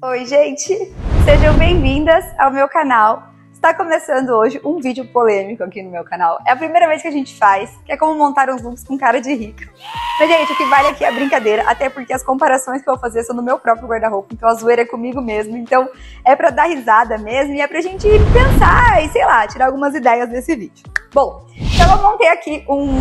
Oi, gente! Sejam bem-vindas ao meu canal. Está começando hoje um vídeo polêmico aqui no meu canal. É a primeira vez que a gente faz, que é como montar uns looks com cara de rica. Mas, gente, o que vale aqui é a brincadeira, até porque as comparações que eu vou fazer são no meu próprio guarda-roupa, então a zoeira é comigo mesmo, então é pra dar risada mesmo e é pra gente pensar e, sei lá, tirar algumas ideias desse vídeo. Bom, então eu montei aqui um...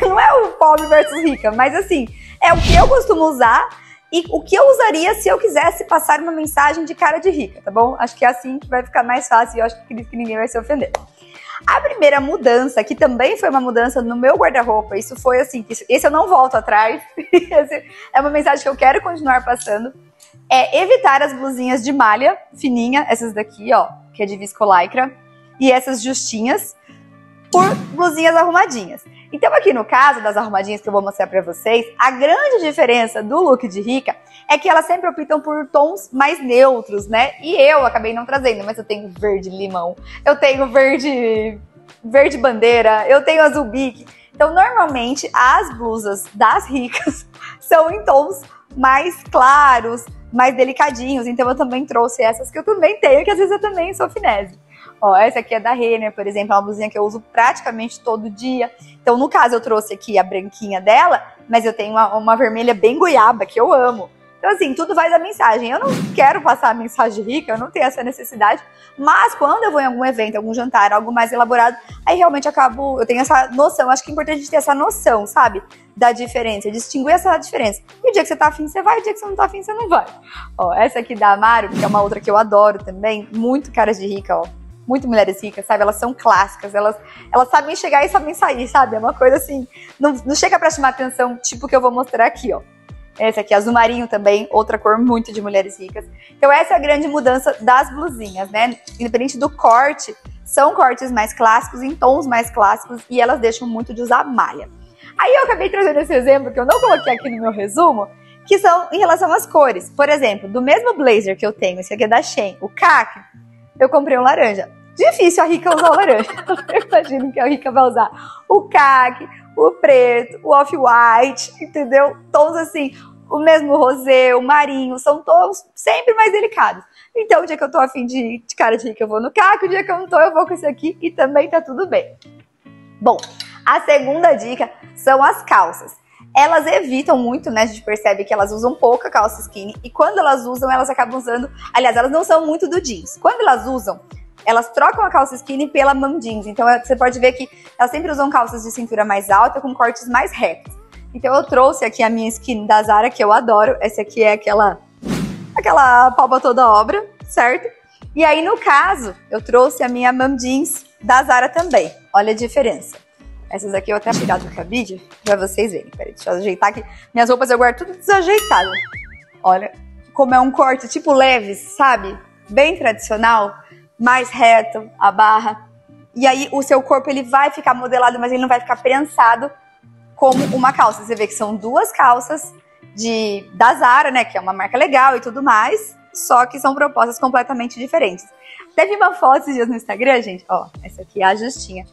Não é o pobre versus rica, mas assim, é o que eu costumo usar e o que eu usaria se eu quisesse passar uma mensagem de cara de rica, tá bom? Acho que é assim que vai ficar mais fácil e eu acho que ninguém vai se ofender. A primeira mudança, que também foi uma mudança no meu guarda-roupa, isso foi assim, esse eu não volto atrás, é uma mensagem que eu quero continuar passando, é evitar as blusinhas de malha fininha, essas daqui, ó, que é de viscolaicra, e essas justinhas, por blusinhas arrumadinhas. Então aqui no caso das arrumadinhas que eu vou mostrar pra vocês, a grande diferença do look de rica é que elas sempre optam por tons mais neutros, né? E eu acabei não trazendo, mas eu tenho verde limão, eu tenho verde bandeira, eu tenho azul bique. Então normalmente as blusas das ricas são em tons mais claros, mais delicadinhos. Então eu também trouxe essas que eu também tenho, que às vezes eu também sou finesse. Ó, essa aqui é da Renner, por exemplo, é uma blusinha que eu uso praticamente todo dia. Então, no caso, eu trouxe aqui a branquinha dela, mas eu tenho uma vermelha bem goiaba, que eu amo. Então, assim, tudo vai da mensagem. Eu não quero passar a mensagem rica, eu não tenho essa necessidade. Mas quando eu vou em algum evento, algum jantar, algo mais elaborado, aí realmente acabo... Eu tenho essa noção, acho que é importante ter essa noção, sabe? Da diferença, distinguir essa diferença. E o dia que você tá afim, você vai, o dia que você não tá afim, você não vai. Ó, essa aqui da Amaro, que é uma outra que eu adoro também, muito cara de rica, ó. Muito mulheres ricas, sabe? Elas são clássicas, elas sabem chegar e sabem sair, sabe? É uma coisa assim, não chega pra chamar atenção, tipo que eu vou mostrar aqui, ó. Essa aqui, azul marinho também, outra cor muito de mulheres ricas. Então essa é a grande mudança das blusinhas, né? Independente do corte, são cortes mais clássicos, em tons mais clássicos, e elas deixam muito de usar malha. Aí eu acabei trazendo esse exemplo, que eu não coloquei aqui no meu resumo, que são em relação às cores. Por exemplo, do mesmo blazer que eu tenho, esse aqui é da Shein, o khaki, eu comprei um laranja. Difícil a rica usar o laranja. Eu imagino que a rica vai usar o khaki, o preto, o off-white, entendeu? Tons assim, o mesmo rosé, o marinho, são tons sempre mais delicados. Então, o dia que eu tô afim de cara de rica, eu vou no khaki, o dia que eu não tô, eu vou com esse aqui e também tá tudo bem. Bom, a segunda dica são as calças. Elas evitam muito, né? A gente percebe que elas usam pouca calça skinny e quando elas usam, elas acabam usando... Aliás, elas não são muito do jeans. Quando elas usam, elas trocam a calça skinny pela mom jeans. Então você pode ver que elas sempre usam calças de cintura mais alta com cortes mais retos. Então eu trouxe aqui a minha skinny da Zara, que eu adoro. Essa aqui é aquela palma toda obra, certo? E aí no caso, eu trouxe a minha mom jeans da Zara também. Olha a diferença. Essas aqui eu até tirar do cabide pra vocês verem. Peraí, deixa eu ajeitar aqui. Minhas roupas eu guardo tudo desajeitado. Olha como é um corte tipo leves, sabe? Bem tradicional, mais reto, a barra. E aí o seu corpo ele vai ficar modelado, mas ele não vai ficar prensado como uma calça. Você vê que são duas calças da Zara, né? Que é uma marca legal e tudo mais. Só que são propostas completamente diferentes. Teve uma foto esses dias no Instagram, gente. Ó, essa aqui é a justinha.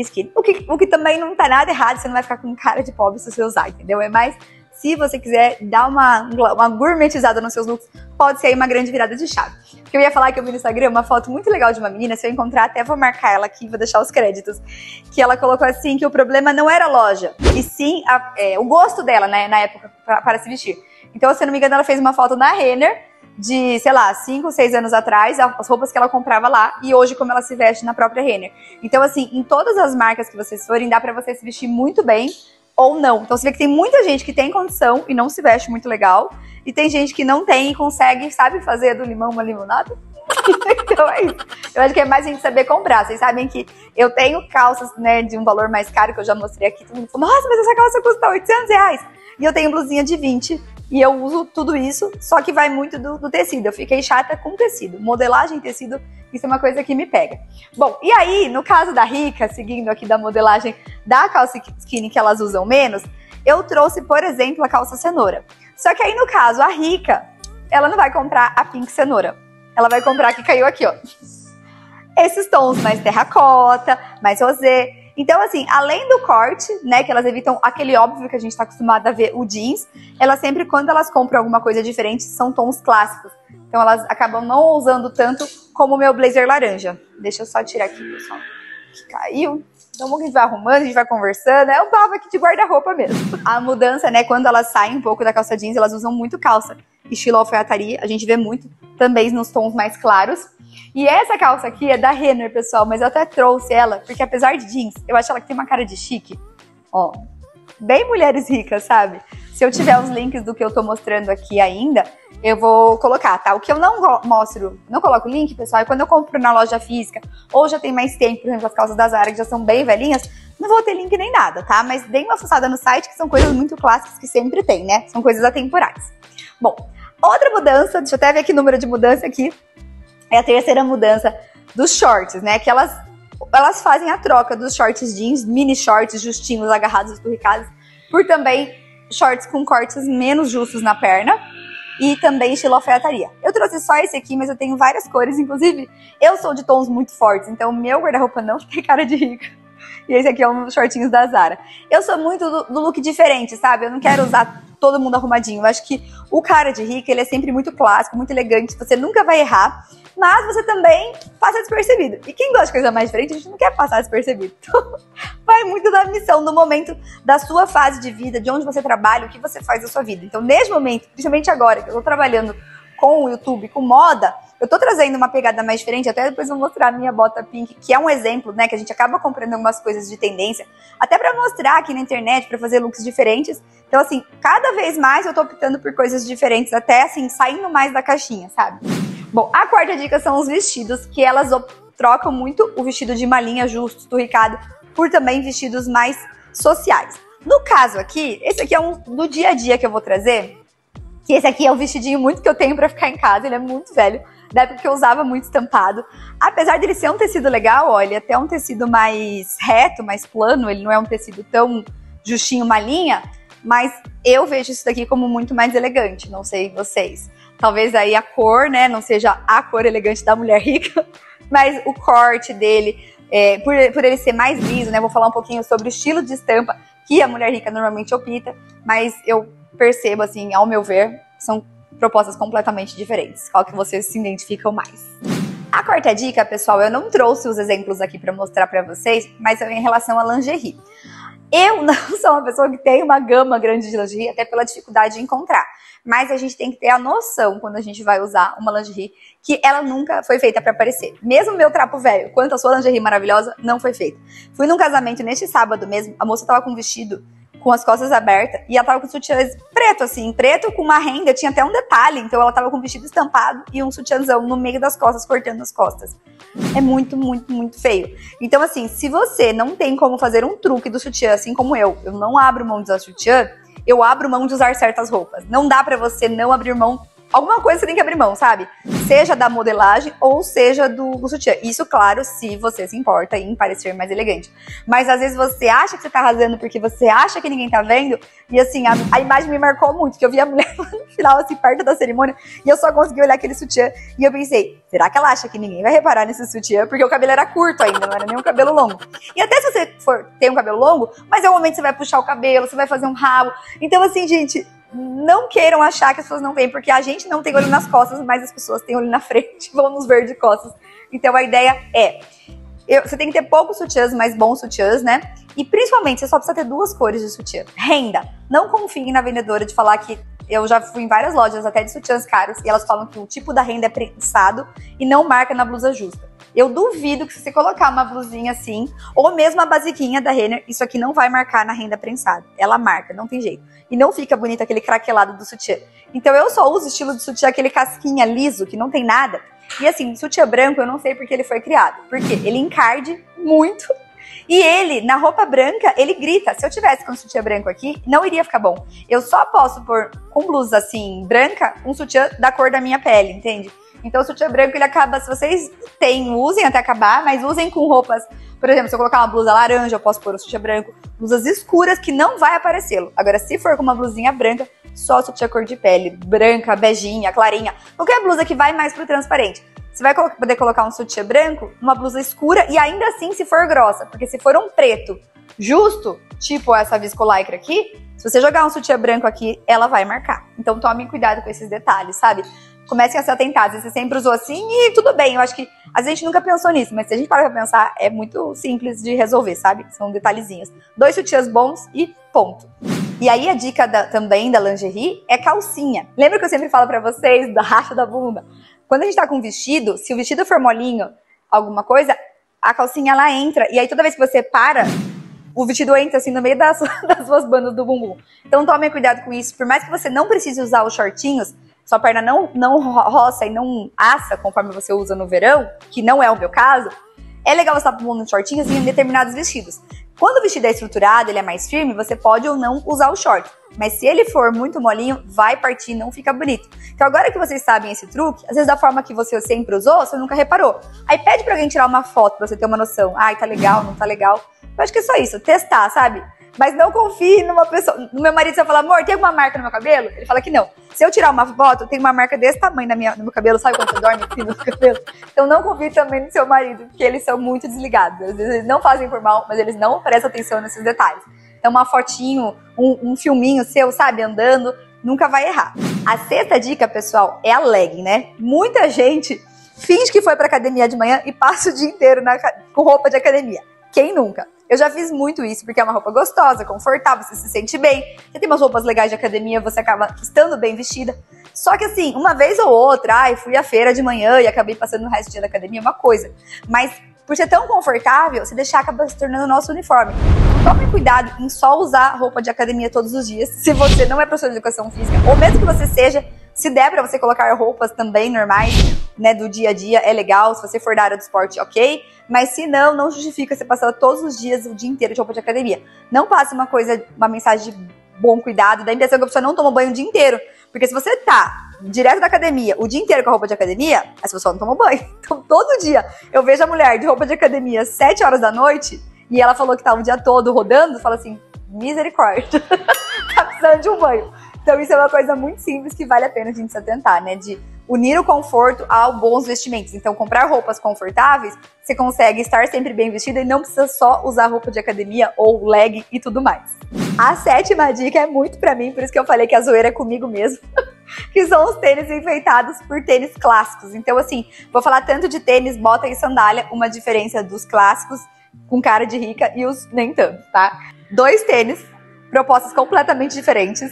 Skinny. O que também não tá nada errado, você não vai ficar com cara de pobre se você usar, entendeu? É mais, se você quiser dar uma gourmetizada nos seus looks, pode ser aí uma grande virada de chave. Porque eu ia falar que eu vi no Instagram uma foto muito legal de uma menina, se eu encontrar até vou marcar ela aqui, vou deixar os créditos, que ela colocou assim, que o problema não era a loja, e sim o gosto dela, né, na época, para se vestir. Então, se eu não me engano, ela fez uma foto na Renner, de, sei lá, 5, 6 anos atrás, as roupas que ela comprava lá, e hoje como ela se veste na própria Renner. Então, assim, em todas as marcas que vocês forem, dá pra você se vestir muito bem ou não. Então, você vê que tem muita gente que tem condição e não se veste muito legal, e tem gente que não tem e consegue, sabe, fazer do limão uma limonada? Então é isso. Eu acho que é mais a gente saber comprar. Vocês sabem que eu tenho calças, né, de um valor mais caro, que eu já mostrei aqui, todo mundo falou, nossa, mas essa calça custa R$800. E eu tenho blusinha de 20, e eu uso tudo isso, só que vai muito do tecido. Eu fiquei chata com tecido. Modelagem em tecido, isso é uma coisa que me pega. Bom, e aí, no caso da rica, seguindo aqui da modelagem da calça skinny que elas usam menos, eu trouxe, por exemplo, a calça cenoura. Só que aí, no caso, a rica, ela não vai comprar a pink cenoura. Ela vai comprar a que caiu aqui, ó. Esses tons mais terracota, mais rosé. Então, assim, além do corte, né, que elas evitam aquele óbvio que a gente tá acostumado a ver, o jeans, elas sempre, quando elas compram alguma coisa diferente, são tons clássicos. Então elas acabam não ousando tanto como o meu blazer laranja. Deixa eu só tirar aqui, pessoal, que caiu. Então a gente vai arrumando, a gente vai conversando. É um papo aqui de guarda-roupa mesmo. A mudança, né, quando elas saem um pouco da calça jeans, elas usam muito calça. Estilo alfaiataria, a gente vê muito também nos tons mais claros. E essa calça aqui é da Renner, pessoal, mas eu até trouxe ela, porque apesar de jeans, eu acho ela que tem uma cara de chique. Ó, bem mulheres ricas, sabe? Se eu tiver os links do que eu tô mostrando aqui ainda, eu vou colocar, tá? O que eu não mostro, não coloco link, pessoal, é quando eu compro na loja física, ou já tem mais tempo, por exemplo, as calças da Zara, que já são bem velhinhas, não vou ter link nem nada, tá? Mas dei uma fuçada no site, que são coisas muito clássicas que sempre tem, né? São coisas atemporais. Bom, outra mudança, deixa eu até ver aqui o número de mudança aqui, é a terceira mudança dos shorts, né? Que elas fazem a troca dos shorts jeans, mini shorts justinhos, agarrados, esturricados, por também shorts com cortes menos justos na perna e também estilo alfaiataria. Eu trouxe só esse aqui, mas eu tenho várias cores, inclusive eu sou de tons muito fortes, então meu guarda-roupa não tem cara de rica. E esse aqui é um shortinhos da Zara. Eu sou muito do look diferente, sabe? Eu não quero usar todo mundo arrumadinho. Eu acho que o cara de rica, ele é sempre muito clássico, muito elegante, você nunca vai errar, mas você também passa despercebido. E quem gosta de coisa mais diferente, a gente não quer passar despercebido. Então, vai muito da missão, do momento, da sua fase de vida, de onde você trabalha, o que você faz da sua vida. Então, nesse momento, principalmente agora, que eu tô trabalhando com o YouTube, com moda, eu tô trazendo uma pegada mais diferente, até depois vou mostrar a minha bota pink, que é um exemplo, né, que a gente acaba comprando algumas coisas de tendência, até pra mostrar aqui na internet, pra fazer looks diferentes. Então, assim, cada vez mais eu tô optando por coisas diferentes, até, assim, saindo mais da caixinha, sabe? Bom, a quarta dica são os vestidos, que elas trocam muito o vestido de malinha justo, esturricado, por também vestidos mais sociais. No caso aqui, esse aqui é um do dia a dia que eu vou trazer, que esse aqui é um vestidinho muito que eu tenho pra ficar em casa, ele é muito velho, da época que eu usava muito estampado. Apesar dele ser um tecido legal, olha, até um tecido mais reto, mais plano, ele não é um tecido tão justinho, malinha, mas eu vejo isso daqui como muito mais elegante, não sei vocês. Talvez aí a cor, né, não seja a cor elegante da mulher rica, mas o corte dele, por ele ser mais liso, né, vou falar um pouquinho sobre o estilo de estampa que a mulher rica normalmente opta, mas eu percebo, assim, ao meu ver, são propostas completamente diferentes. Qual que vocês se identificam mais? A quarta dica, pessoal, eu não trouxe os exemplos aqui para mostrar para vocês, mas é em relação à lingerie. Eu não sou uma pessoa que tem uma gama grande de lingerie, até pela dificuldade de encontrar. Mas a gente tem que ter a noção, quando a gente vai usar uma lingerie, que ela nunca foi feita para aparecer. Mesmo meu trapo velho, quanto a sua lingerie maravilhosa, não foi feita. Fui num casamento neste sábado mesmo, a moça tava com um vestido com as costas abertas, e ela tava com sutiãs preto, assim, preto com uma renda, tinha até um detalhe, então ela tava com um vestido estampado e um sutiãzão no meio das costas, cortando as costas. É muito, muito, muito feio. Então, assim, se você não tem como fazer um truque do sutiã, assim como eu não abro mão de usar sutiã, eu abro mão de usar certas roupas. Não dá pra você não abrir mão, alguma coisa você tem que abrir mão, sabe? Seja da modelagem ou seja do sutiã. Isso, claro, se você se importa em parecer mais elegante. Mas às vezes você acha que você tá arrasando porque você acha que ninguém tá vendo. E assim, a imagem me marcou muito, que eu vi a mulher no final, assim, perto da cerimônia, e eu só consegui olhar aquele sutiã. E eu pensei, será que ela acha que ninguém vai reparar nesse sutiã? Porque o cabelo era curto ainda, não era nem um cabelo longo. E até se você for ter um cabelo longo, mas é um momento que você vai puxar o cabelo, você vai fazer um rabo. Então assim, gente, não queiram achar que as pessoas não veem, porque a gente não tem olho nas costas, mas as pessoas têm olho na frente, vão nos ver de costas. Então a ideia é, você tem que ter poucos sutiãs, mas bons sutiãs, né? E principalmente, você só precisa ter duas cores de sutiã. Renda. Não confie na vendedora de falar que... Eu já fui em várias lojas, até de sutiãs caros, e elas falam que o tipo da renda é prensado e não marca na blusa justa. Eu duvido que se você colocar uma blusinha assim, ou mesmo a basiquinha da Renner, isso aqui não vai marcar na renda prensada. Ela marca, não tem jeito. E não fica bonito aquele craquelado do sutiã. Então eu só uso o estilo de sutiã, aquele casquinha liso, que não tem nada. E assim, sutiã branco, eu não sei porque ele foi criado. Porque ele encarde muito. E ele, na roupa branca, ele grita. Se eu tivesse com um sutiã branco aqui, não iria ficar bom. Eu só posso pôr com blusa, assim, branca, um sutiã da cor da minha pele, entende? Então o sutiã branco, ele acaba, se vocês têm, usem até acabar, mas usem com roupas, por exemplo, se eu colocar uma blusa laranja, eu posso pôr o sutiã branco, blusas escuras que não vai aparecê-lo. Agora, se for com uma blusinha branca, só sutiã cor de pele, branca, beijinha, clarinha, qualquer blusa que vai mais pro transparente. Você vai poder colocar um sutiã branco, uma blusa escura e ainda assim se for grossa, porque se for um preto justo, tipo essa viscolaicra aqui, se você jogar um sutiã branco aqui, ela vai marcar. Então tome cuidado com esses detalhes, sabe? comecem a se atentar. Às vezes você sempre usou assim e tudo bem. Eu acho que às vezes a gente nunca pensou nisso, mas se a gente parar pra pensar, é muito simples de resolver, sabe? São detalhezinhos. 2 sutiãs bons e ponto. E aí a dica também da lingerie é calcinha. Lembra que eu sempre falo pra vocês da racha da bunda? Quando a gente tá com um vestido, se o vestido for molinho, alguma coisa, a calcinha lá entra. E aí toda vez que você para, o vestido entra assim no meio das suas bandas do bumbum. Então tome cuidado com isso. Por mais que você não precise usar os shortinhos, sua perna não roça e não assa conforme você usa no verão, que não é o meu caso, é legal você estar pondo uns shortinhos em determinados vestidos. Quando o vestido é estruturado, ele é mais firme, você pode ou não usar o short. Mas se ele for muito molinho, vai partir, não fica bonito. Então agora que vocês sabem esse truque, às vezes da forma que você sempre usou, você nunca reparou. Aí pede pra alguém tirar uma foto pra você ter uma noção. Ai, tá legal, não tá legal. Eu acho que é só isso, testar, sabe? Mas não confie numa pessoa. No meu marido, você fala, amor, tem alguma marca no meu cabelo? Ele fala que não. Se eu tirar uma foto, tem uma marca desse tamanho no meu cabelo, sabe quando você dorme aqui no cabelo? Então não confie também no seu marido, porque eles são muito desligados. Às vezes eles não fazem por mal, mas eles não prestam atenção nesses detalhes. Então uma fotinho, um filminho seu, sabe, andando, nunca vai errar. A sexta dica, pessoal, é a legging, né? Muita gente finge que foi pra academia de manhã e passa o dia inteiro com roupa de academia. Quem nunca? Eu já fiz muito isso, porque é uma roupa gostosa, confortável, você se sente bem. Você tem umas roupas legais de academia, você acaba estando bem vestida. Só que assim, uma vez ou outra, ai, fui à feira de manhã e acabei passando o resto do dia na academia, é uma coisa. Mas por ser tão confortável, se deixar acaba se tornando nosso uniforme. Tome cuidado em só usar roupa de academia todos os dias, se você não é professor de educação física, ou mesmo que você seja, se der pra você colocar roupas também normais, né, do dia a dia, é legal. Se você for da área do esporte, ok. Mas se não, não justifica você passar todos os dias, o dia inteiro de roupa de academia. Não passe uma coisa, uma mensagem de bom cuidado, dá a impressão que a pessoa não toma banho o dia inteiro. Porque se você tá direto da academia, o dia inteiro com a roupa de academia, essa pessoa não toma banho. Então todo dia eu vejo a mulher de roupa de academia às 7 horas da noite, e ela falou que tava o dia todo rodando, fala assim, misericórdia, tá precisando de um banho. Então isso é uma coisa muito simples que vale a pena a gente se atentar, né? De unir o conforto ao bons vestimentos. Então comprar roupas confortáveis, você consegue estar sempre bem vestida e não precisa só usar roupa de academia ou legging e tudo mais. A sétima dica é muito pra mim, por isso que eu falei que a zoeira é comigo mesmo. Que são os tênis enfeitados por tênis clássicos. Então assim, vou falar tanto de tênis, bota e sandália, uma diferença dos clássicos com cara de rica e os nem tanto, tá? 2 tênis, propostas completamente diferentes.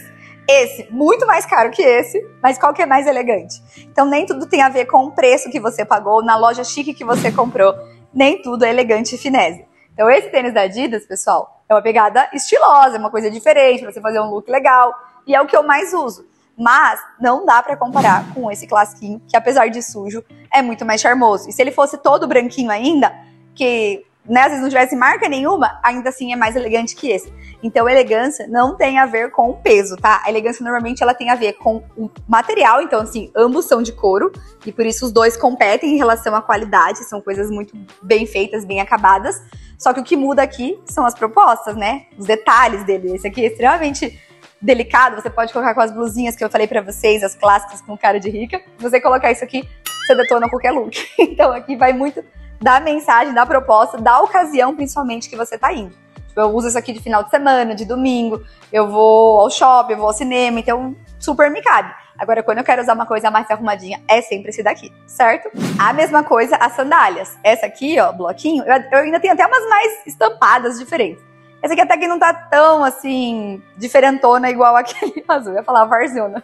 Esse, muito mais caro que esse, mas qual que é mais elegante? Então nem tudo tem a ver com o preço que você pagou, na loja chique que você comprou, nem tudo é elegante e finesse. Então esse tênis da Adidas, pessoal, é uma pegada estilosa, é uma coisa diferente, pra você fazer um look legal, e é o que eu mais uso. Mas não dá pra comparar com esse classiquinho, que apesar de sujo, é muito mais charmoso. E se ele fosse todo branquinho ainda, que... né, às vezes não tivesse marca nenhuma, ainda assim é mais elegante que esse. Então elegância não tem a ver com o peso, tá? A elegância normalmente ela tem a ver com o material, então assim, ambos são de couro, e por isso os dois competem em relação à qualidade, são coisas muito bem feitas, bem acabadas, só que o que muda aqui são as propostas, né? Os detalhes dele, esse aqui é extremamente delicado, você pode colocar com as blusinhas que eu falei pra vocês, as clássicas com cara de rica, se você colocar isso aqui, você detona qualquer look. Então aqui vai muito... da mensagem, da proposta, da ocasião principalmente que você tá indo. Tipo, eu uso isso aqui de final de semana, de domingo, eu vou ao shopping, eu vou ao cinema, então super me cabe. Agora, quando eu quero usar uma coisa mais arrumadinha, é sempre esse daqui, certo? A mesma coisa, as sandálias. Essa aqui, ó, bloquinho, eu ainda tenho até umas mais estampadas diferentes. Essa aqui até que não tá tão, assim, diferentona igual aquele azul, eu ia falar varzona.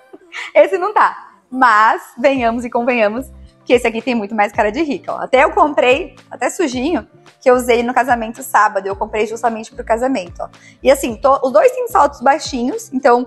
Esse não tá, mas venhamos e convenhamos, que esse aqui tem muito mais cara de rica, ó. Até eu comprei, até sujinho, que eu usei no casamento sábado. Eu comprei justamente pro casamento, ó. E assim, os dois têm saltos baixinhos, então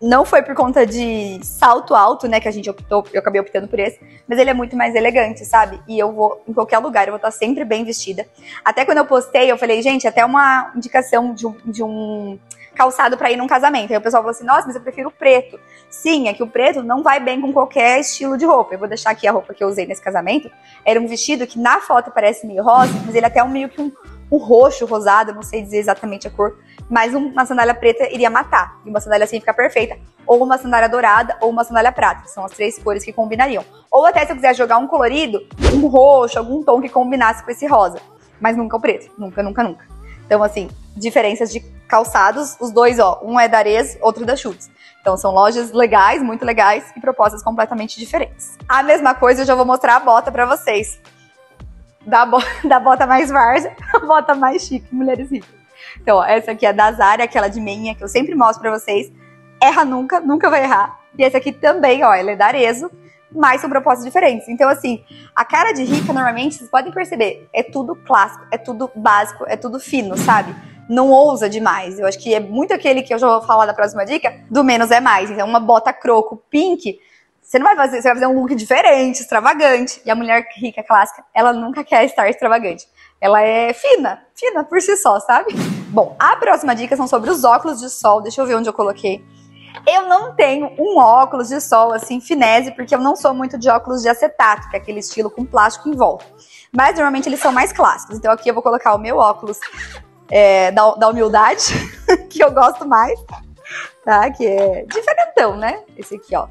não foi por conta de salto alto, né, que a gente optou, eu acabei optando por esse, mas ele é muito mais elegante, sabe? E eu vou, em qualquer lugar, eu vou estar sempre bem vestida. Até quando eu postei, eu falei, gente, até uma indicação de um calçado pra ir num casamento. Aí o pessoal falou assim, nossa, mas eu prefiro o preto. Sim, é que o preto não vai bem com qualquer estilo de roupa. Eu vou deixar aqui a roupa que eu usei nesse casamento. Era um vestido que na foto parece meio rosa, mas ele até é meio que um roxo, rosado, não sei dizer exatamente a cor, mas uma sandália preta iria matar. E uma sandália assim fica perfeita. Ou uma sandália dourada, ou uma sandália prata. São as 3 cores que combinariam. Ou até se eu quiser jogar um colorido, um roxo, algum tom que combinasse com esse rosa. Mas nunca o preto. Nunca, nunca, nunca. Então, assim, diferenças de calçados, os dois, ó, um é da Arezzo, outro da Schutz. Então são lojas legais, muito legais e propostas completamente diferentes. A mesma coisa, eu já vou mostrar a bota pra vocês. Da bota mais várzea, a bota mais chique, mulheres ricas. Então, ó, essa aqui é da Zara, aquela de meinha que eu sempre mostro pra vocês. Erra nunca, nunca vai errar. E essa aqui também, ó, ela é da Arezzo, mas são propostas diferentes. Então, assim, a cara de rica, normalmente, vocês podem perceber, é tudo clássico, é tudo básico, é tudo fino, sabe? Não ousa demais. Eu acho que é muito aquele que eu já vou falar da próxima dica, do menos é mais. Então, uma bota croco pink, você não vai fazer, você vai fazer um look diferente, extravagante. E a mulher rica clássica, ela nunca quer estar extravagante. Ela é fina, fina por si só, sabe? Bom, a próxima dica são sobre os óculos de sol. Deixa eu ver onde eu coloquei. Eu não tenho um óculos de sol, assim, finesse, porque eu não sou muito de óculos de acetato, que é aquele estilo com plástico em volta. Mas, normalmente, eles são mais clássicos. Então, aqui eu vou colocar o meu óculos... da humildade, que eu gosto mais, tá? Que é diferentão, né? Esse aqui, ó.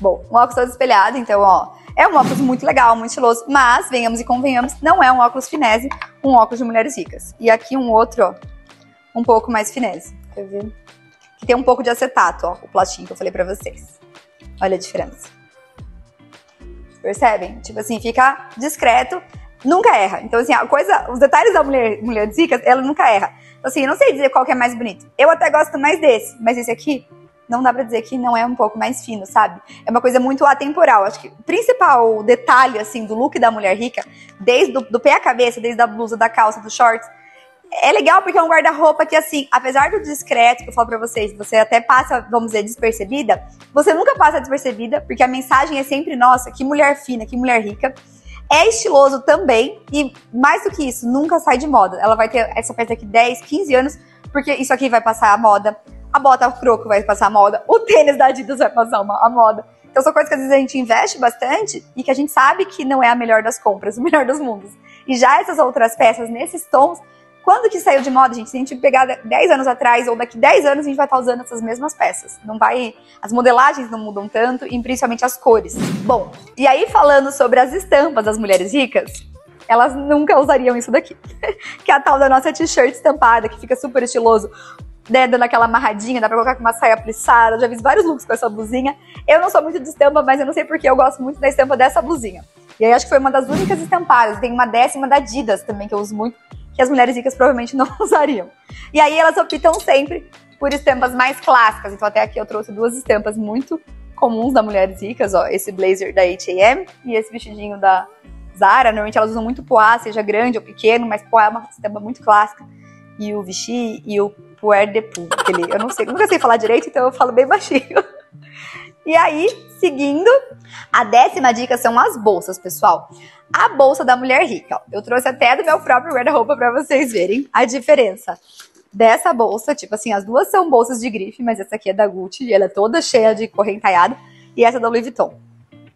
Bom, um óculos todo espelhado, então, ó, é um óculos muito legal, muito estiloso, mas, venhamos e convenhamos, não é um óculos finesse, um óculos de mulheres ricas. E aqui um outro, ó, um pouco mais finesse, quer ver? Que tem um pouco de acetato, ó, o plastinho que eu falei pra vocês. Olha a diferença. Percebem? Tipo assim, fica discreto, nunca erra. Então, assim, a coisa, os detalhes da mulher ricas, ela nunca erra. Então, assim, eu não sei dizer qual que é mais bonito. Eu até gosto mais desse, mas esse aqui não dá pra dizer que não é um pouco mais fino, sabe? É uma coisa muito atemporal. Acho que o principal detalhe, assim, do look da mulher rica, desde do pé à cabeça, desde a blusa, da calça, dos shorts, é legal porque é um guarda-roupa que, assim, apesar do discreto que eu falo pra vocês, você até passa, vamos dizer, despercebida, você nunca passa despercebida, porque a mensagem é sempre, nossa, que mulher fina, que mulher rica. É estiloso também e, mais do que isso, nunca sai de moda. Ela vai ter essa peça daqui 10, 15 anos, porque isso aqui vai passar a moda. A bota croco vai passar a moda. O tênis da Adidas vai passar a moda. Então, são coisas que às vezes a gente investe bastante e que a gente sabe que não é a melhor das compras, o melhor dos mundos. E já essas outras peças, nesses tons, quando que saiu de moda, gente? Se a gente pegar 10 anos atrás ou daqui 10 anos, a gente vai estar usando essas mesmas peças. Não vai... As modelagens não mudam tanto e principalmente as cores. Bom, e aí falando sobre as estampas das mulheres ricas, elas nunca usariam isso daqui. Que é a tal da nossa t-shirt estampada, que fica super estiloso, né, dando aquela amarradinha, dá pra colocar com uma saia plissada. Eu já vi vários looks com essa blusinha. Eu não sou muito de estampa, mas eu não sei porque eu gosto muito da estampa dessa blusinha. E aí acho que foi uma das únicas estampadas. Tem uma 10ª da Adidas também, que eu uso muito, que as mulheres ricas provavelmente não usariam. E aí elas optam sempre por estampas mais clássicas. Então até aqui eu trouxe duas estampas muito comuns das mulheres ricas, ó, esse blazer da H&M e esse vestidinho da Zara. Normalmente elas usam muito poá, seja grande ou pequeno, mas poá é uma estampa muito clássica. E o Vichy e o Puer de Pou, aquele, eu não sei, nunca sei falar direito, então eu falo bem baixinho. E aí, seguindo, a 10ª dica são as bolsas, pessoal. A bolsa da mulher rica. Eu trouxe até do meu próprio guarda-roupa pra vocês verem a diferença dessa bolsa. Tipo assim, as duas são bolsas de grife, mas essa aqui é da Gucci e ela é toda cheia de corrente entalhada. E essa é da Louis Vuitton.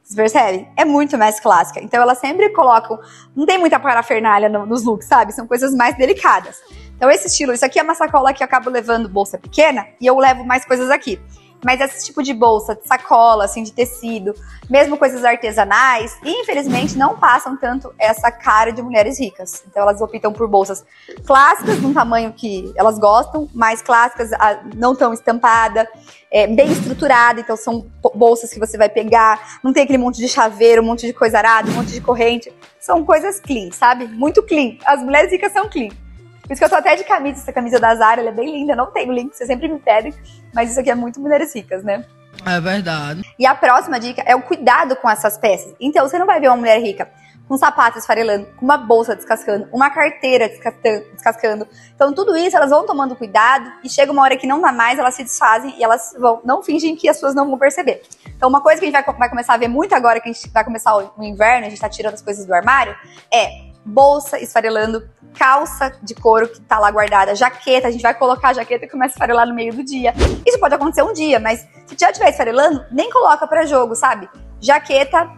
Vocês percebem? É muito mais clássica. Então, elas sempre colocam... Não tem muita parafernália nos looks, sabe? São coisas mais delicadas. Então, esse estilo... Isso aqui é uma sacola que eu acabo levando bolsa pequena e eu levo mais coisas aqui. Mas esse tipo de bolsa, de sacola, assim, de tecido, mesmo coisas artesanais, infelizmente não passam tanto essa cara de mulheres ricas. Então elas optam por bolsas clássicas, de um tamanho que elas gostam, mas clássicas, não tão estampada, bem estruturada, então são bolsas que você vai pegar, não tem aquele monte de chaveiro, um monte de coisa arada, um monte de corrente. São coisas clean, sabe? Muito clean. As mulheres ricas são clean. Por isso que eu tô até de camisa, essa camisa da Zara, ela é bem linda, não tem o link, vocês sempre me pedem, mas isso aqui é muito mulheres ricas, né? É verdade. E a próxima dica é o cuidado com essas peças. Então, você não vai ver uma mulher rica com sapatos esfarelando, com uma bolsa descascando, uma carteira descascando. Então, tudo isso, elas vão tomando cuidado e chega uma hora que não dá mais, elas se desfazem e elas vão, não fingem que as pessoas não vão perceber. Então, uma coisa que a gente vai começar a ver muito agora, que a gente vai começar o inverno, a gente tá tirando as coisas do armário, é... bolsa esfarelando, calça de couro que tá lá guardada, jaqueta, a gente vai colocar a jaqueta e começa a esfarelar no meio do dia. Isso pode acontecer um dia, mas se já estiver esfarelando, nem coloca pra jogo, sabe? Jaqueta,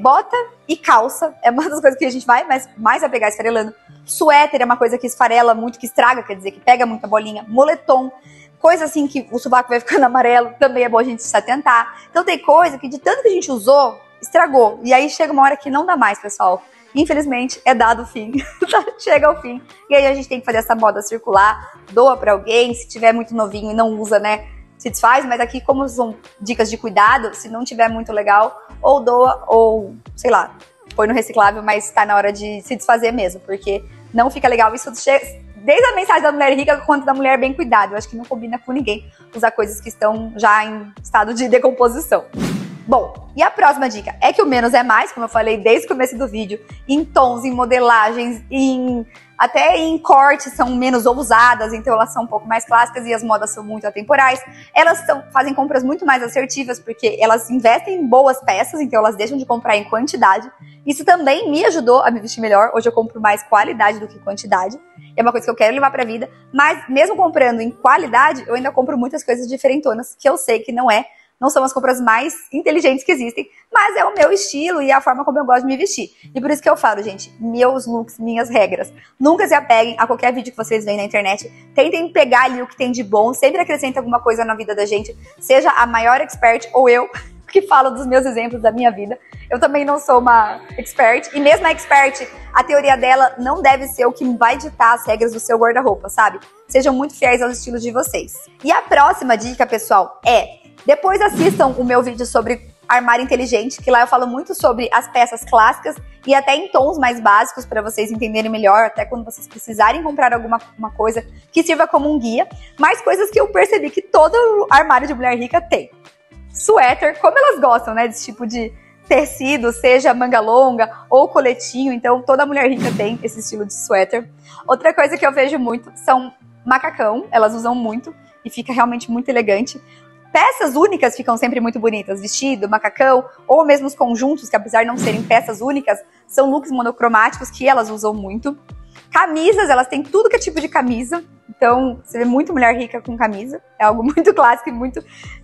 bota e calça é uma das coisas que a gente vai mais apegar esfarelando. Suéter é uma coisa que esfarela muito, que estraga, quer dizer, que pega muita bolinha. Moletom, coisa assim que o sovaco vai ficando amarelo, também é bom a gente se atentar. Então tem coisa que de tanto que a gente usou, estragou. E aí chega uma hora que não dá mais, pessoal. infelizmente, é dado o fim, tá? Chega ao fim. E aí a gente tem que fazer essa moda circular, doa pra alguém, se tiver muito novinho e não usa, né, se desfaz, mas aqui como são dicas de cuidado, se não tiver muito legal, ou doa, ou, sei lá, põe no reciclável, mas tá na hora de se desfazer mesmo, porque não fica legal. Isso chega... Desde a mensagem da mulher rica quanto da mulher bem cuidada. Eu acho que não combina com ninguém usar coisas que estão já em estado de decomposição. Bom, e a próxima dica é que o menos é mais, como eu falei desde o começo do vídeo, em tons, em modelagens, até em cortes são menos ousadas, então elas são um pouco mais clássicas e as modas são muito atemporais. Elas fazem compras muito mais assertivas porque elas investem em boas peças, então elas deixam de comprar em quantidade. Isso também me ajudou a me vestir melhor, hoje eu compro mais qualidade do que quantidade. É uma coisa que eu quero levar pra vida, mas mesmo comprando em qualidade, eu ainda compro muitas coisas diferentonas, que eu sei que não são as compras mais inteligentes que existem, mas é o meu estilo e a forma como eu gosto de me vestir. E por isso que eu falo, gente, meus looks, minhas regras. Nunca se apeguem a qualquer vídeo que vocês veem na internet. Tentem pegar ali o que tem de bom, sempre acrescenta alguma coisa na vida da gente. Seja a maior expert ou eu, que falo dos meus exemplos da minha vida. Eu também não sou uma expert. E mesmo a expert, a teoria dela não deve ser o que vai ditar as regras do seu guarda-roupa, sabe? Sejam muito fiéis aos estilos de vocês. E a próxima dica, pessoal, é... Depois assistam o meu vídeo sobre armário inteligente, que lá eu falo muito sobre as peças clássicas e até em tons mais básicos para vocês entenderem melhor, até quando vocês precisarem comprar alguma coisa que sirva como um guia, mas coisas que eu percebi que todo armário de mulher rica tem. Suéter, como elas gostam, né, desse tipo de tecido, seja manga longa ou coletinho, então toda mulher rica tem esse estilo de suéter. Outra coisa que eu vejo muito são macacão, elas usam muito e fica realmente muito elegante. Peças únicas ficam sempre muito bonitas, vestido, macacão, ou mesmo os conjuntos, que apesar de não serem peças únicas, são looks monocromáticos que elas usam muito. Camisas, elas têm tudo que é tipo de camisa, então você vê muito mulher rica com camisa, é algo muito clássico e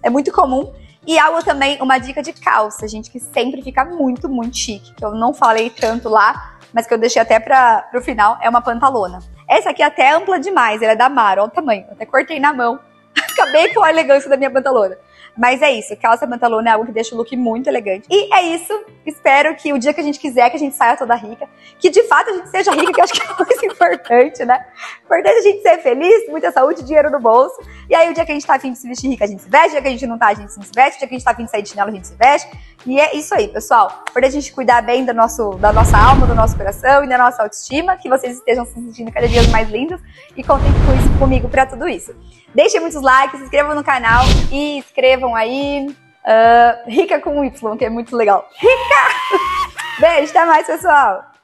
é muito comum. E algo também, uma dica de calça, gente, que sempre fica muito, muito chique, que eu não falei tanto lá, mas que eu deixei até para o final, é uma pantalona. Essa aqui é até ampla demais, ela é da Mara, olha o tamanho, eu até cortei na mão. Acabei com a elegância da minha pantalona. Mas é isso, calça pantalona é algo que deixa o look muito elegante. E é isso, espero que o dia que a gente quiser, que a gente saia toda rica, que de fato a gente seja rica, que eu acho que é o mais importante, né? Importante a gente ser feliz, muita saúde, dinheiro no bolso. E aí o dia que a gente tá afim de se vestir rica, a gente se veste, o dia que a gente não tá, a gente se veste, o dia que a gente tá afim de sair de chinelo, a gente se veste. E é isso aí, pessoal. Importante a gente cuidar bem da nossa alma, do nosso coração e da nossa autoestima, que vocês estejam se sentindo cada dia mais lindos e contem comigo pra tudo isso. Deixem muitos likes, se inscrevam no canal e escrevam aí rica com Y, que é muito legal. Rica! Beijo, até mais, pessoal!